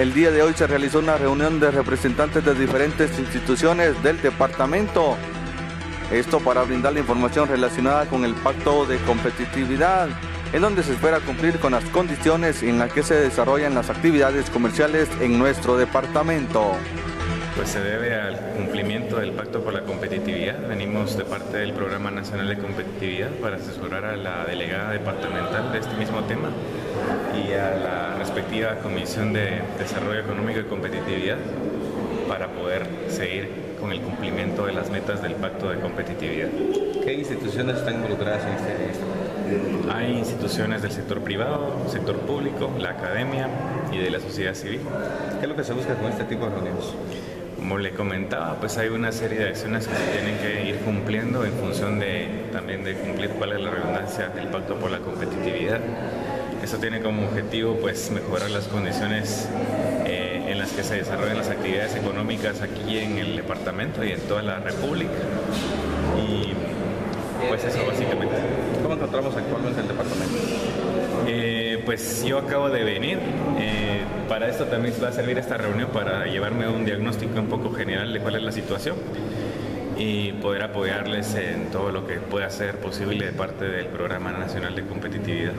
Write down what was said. El día de hoy se realizó una reunión de representantes de diferentes instituciones del departamento. Esto para brindar la información relacionada con el Pacto de Competitividad, en donde se espera cumplir con las condiciones en las que se desarrollan las actividades comerciales en nuestro departamento. Pues se debe al cumplimiento del Pacto por la Competitividad. Venimos de parte del Programa Nacional de Competitividad para asesorar a la delegada departamental de este mismo tema y a la respectiva Comisión de Desarrollo Económico y Competitividad para poder seguir con el cumplimiento de las metas del Pacto de Competitividad. ¿Qué instituciones están involucradas en este proyecto? Hay instituciones del sector privado, sector público, la academia y de la sociedad civil. ¿Qué es lo que se busca con este tipo de reuniones? Como le comentaba, pues hay una serie de acciones que se tienen que ir cumpliendo en función también de cumplir cuál es la redundancia del Pacto por la Competitividad. Eso tiene como objetivo pues mejorar las condiciones en las que se desarrollan las actividades económicas aquí en el departamento y en toda la república. Y pues eso básicamente. ¿Cómo encontramos actualmente el departamento? Pues yo acabo de venir. Para esto también va a servir esta reunión para llevarme un diagnóstico un poco general de cuál es la situación y poder apoyarles en todo lo que pueda ser posible de parte del Programa Nacional de Competitividad.